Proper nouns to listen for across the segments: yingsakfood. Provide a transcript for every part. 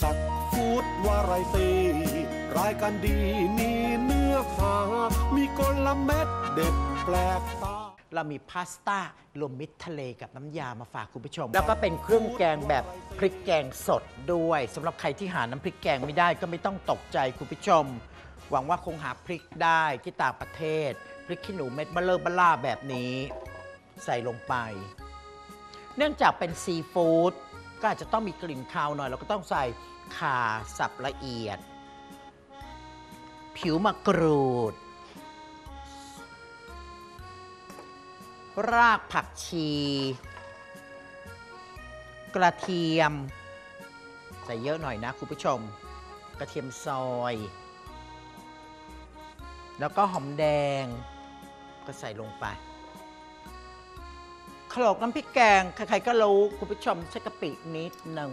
สักฟูดวาไรตี้รายการดีมีเนื้อหามีกลเม็ดเด็ดแปลกตาเรามีพาสต้ารวมมิตรทะเลกับน้ำยามาฝากคุณผู้ชมแล้วก็เป็นเครื่องแกงแบบพริกแกงสดด้วยสำหรับใครที่หาน้ำพริกแกงไม่ได้ก็ไม่ต้องตกใจคุณผู้ชมหวังว่าคงหาพริกได้ที่ต่างประเทศพริกขี้หนูเม็ดเบลอเบล่าแบบนี้ใส่ลงไปเนื่องจากเป็นซีฟู้ดก็อาจจะต้องมีกลิ่นคาวหน่อยเราก็ต้องใส่ข่าสับละเอียดผิวมะกรูดรากผักชีกระเทียมใส่เยอะหน่อยนะคุณผู้ชมกระเทียมซอยแล้วก็หอมแดงก็ใส่ลงไปโขลกน้ำพริกแกงใครๆก็รู้คุณผู้ชมใช้กะปินิดหนึ่ง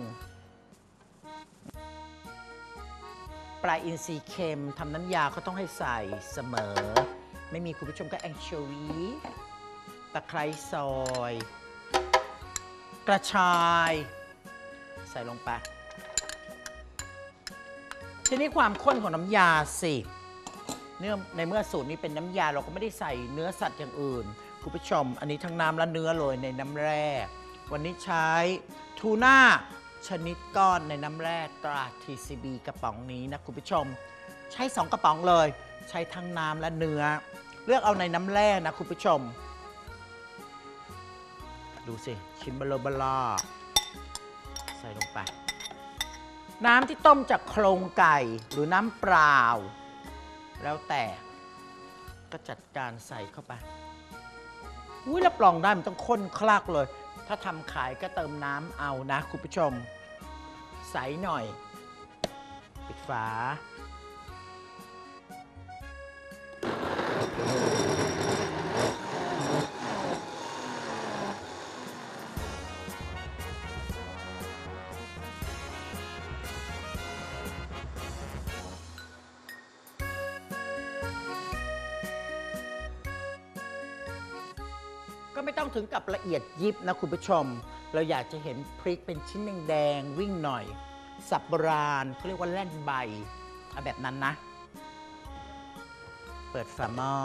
ปลาอินทรีเค็มทำน้ำยาเขาต้องให้ใส่เสมอไม่มีคุณผู้ชมก็แองโชวีตะไคร้ซอยกระชายใส่ลงไปทีนี้ความข้นของน้ำยาสิเนื่องในเมื่อสูตรนี้เป็นน้ำยาเราก็ไม่ได้ใส่เนื้อสัตว์อย่างอื่นคุณผู้ชมอันนี้ทั้งน้ำและเนื้อเลยในน้ำแร่วันนี้ใช้ทูน่าชนิดก้อนในน้ำแร่ตรา TCB กระป๋องนี้นะคุณผู้ชมใช้2กระป๋องเลยใช้ทั้งน้ำและเนื้อเลือกเอาในน้ำแร่นะคุณผู้ชมดูสิชิ้นเบลอเบลอใส่ลงไปน้ำที่ต้มจากโครงไก่หรือน้ำเปล่าแล้วแต่ก็จัดการใส่เข้าไปอุ้ยรับรองได้มันต้องข้นคลักเลยถ้าทำขายก็เติมน้ำเอานะคุณผู้ชมใส่หน่อยปิดฝาก็ไม่ต้องถึงกับละเอียดยิบนะคุณผู้ชมเราอยากจะเห็นพริกเป็นชิ้นแดงๆวิ่งหน่อยสับโบราณเขาเรียกว่าแล่นใบเอาแบบนั้นนะเปิดฝาหม้อ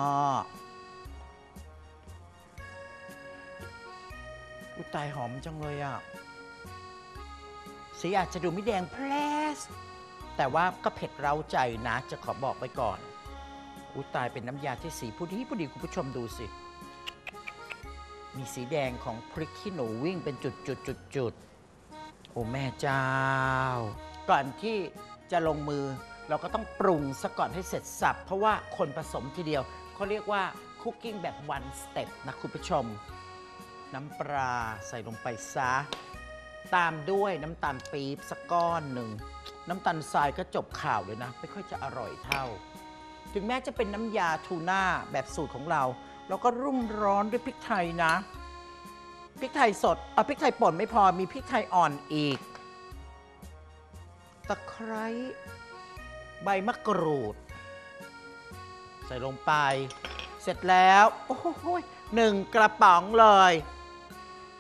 อุ้ยตายหอมจังเลยอ่ะสีอาจจะดูไม่แดงแพลสแต่ว่าก็เผ็ดเร้าใจนะจะขอบอกไปก่อนอุ้ยตายเป็นน้ำยาที่สีผู้ดีคุณผู้ชมดูสิมีสีแดงของพริกขี้หนูวิ่งเป็นจุดๆๆโอ้แม่เจ้าก่อนที่จะลงมือเราก็ต้องปรุงซะก่อนให้เสร็จสับเพราะว่าคนผสมทีเดียวเขาเรียกว่าคุกกิ้งแบบ one step นะคุณผู้ชมน้ำปลาใส่ลงไปซะตามด้วยน้ำตาลปี๊บสักก้อนหนึ่งน้ำตาลทรายก็จบข่าวเลยนะไม่ค่อยจะอร่อยเท่าถึงแม้จะเป็นน้ำยาทูน่าแบบสูตรของเราแล้วก็รุ่มร้อนด้วยพริกไทยนะพริกไทยสดเอาพริกไทยป่นไม่พอมีพริกไทยอ่อนอีกตะไคร้ใบมะกรูดใส่ลงไปเสร็จแล้วโอ้โหหนึ่งกระป๋องเลย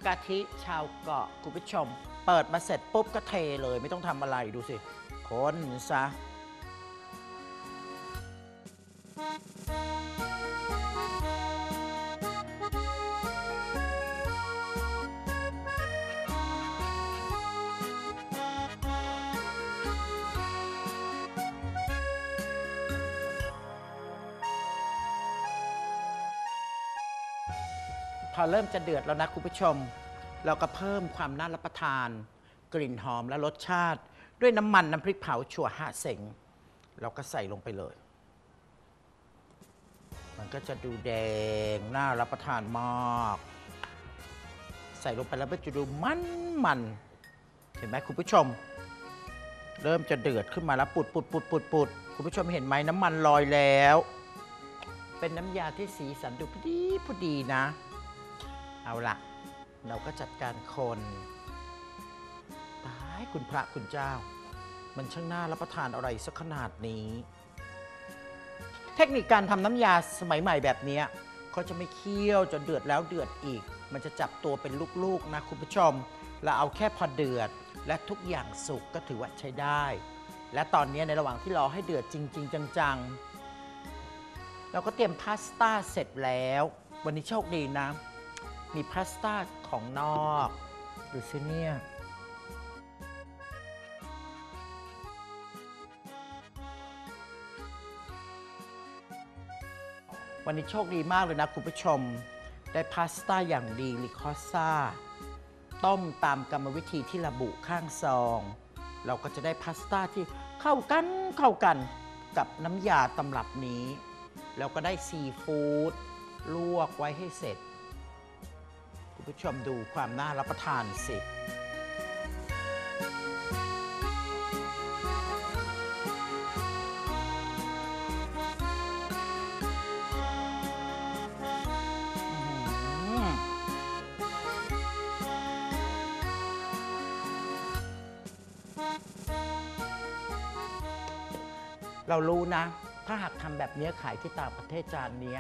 กะทิชาวเกาะคุณผู้ชมเปิดมาเสร็จปุ๊บก็เทเลยไม่ต้องทำอะไรดูสิคนซะพอเริ่มจะเดือดแล้วนะคุณผู้ชมเราก็เพิ่มความน่ารับประทานกลิ่นหอมและรสชาติด้วยน้ำมันน้ำพริกเผาชั่วฮะเสงเราก็ใส่ลงไปเลยมันก็จะดูแดงน่ารับประทานมากใส่ลงไปแล้วก็จะดูมันเห็นไหมคุณผู้ชมเริ่มจะเดือดขึ้นมาแล้วปุดคุณผู้ชมเห็นไหมน้ำมันลอยแล้วเป็นน้ำยาที่สีสันดูพอดีนะเอาล่ะเราก็จัดการคนตายคุณพระคุณเจ้ามันช่างน่ารับประทานอะไรสักขนาดนี้เทคนิคการทำน้ำยาสมัยใหม่แบบนี้เขาจะไม่เคี่ยวจนเดือดแล้วเดือดอีกมันจะจับตัวเป็นลูกๆนะคุณผู้ชมเราเอาแค่พอเดือด และทุกอย่างสุกก็ถือว่าใช้ได้และตอนนี้ในระหว่างที่รอให้เดือดจริงๆจังๆเราก็เตรียมพาสต้าเสร็จแล้ววันนี้โชคดีนะมีพาสต้าของนอกดูซิเนี่ยวันนี้โชคดีมากเลยนะคุณผู้ชมได้พาสต้าอย่างดีลิคอซ่าต้มตามกรรมวิธีที่ระบุข้างซองเราก็จะได้พาสต้าที่เข้ากันกับน้ำยาตำรับนี้แล้วก็ได้ซีฟู้ดลวกไว้ให้เสร็จคุณผู้ชมดูความน่ารับประทานสิเรารู้นะถ้าหากทำแบบนี้ขายที่ต่างประเทศจานนี้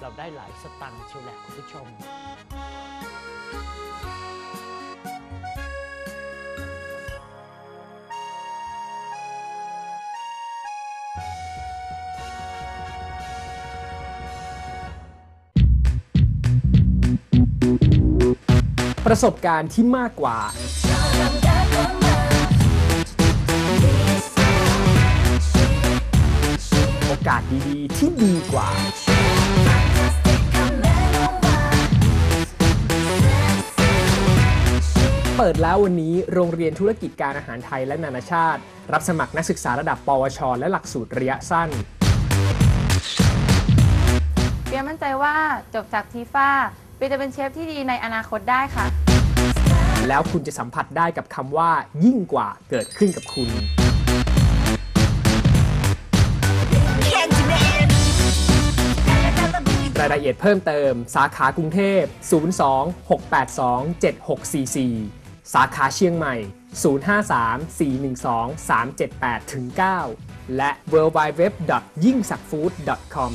เราได้หลายสตางค์เชียวแหละคุณผู้ชมประสบการณ์ที่มากกว่าโอกาสดีๆที่ดีกว่าเปิดแล้ววันนี้โรงเรียนธุรกิจการอาหารไทยและนานาชาติรับสมัครนักศึกษาระดับปวชและหลักสูตรระยะสั้นเปียมั่นใจว่าจบจากทีฟ้าเปียจะเป็นเชฟที่ดีในอนาคตได้ค่ะแล้วคุณจะสัมผัสได้กับคำว่ายิ่งกว่าเกิดขึ้นกับคุณรายละเอียดเพิ่มเติมสาขากรุงเทพ 02-682-7644 สาขาเชียงใหม่ 053-412-378-9 และ www.yingsakfood.com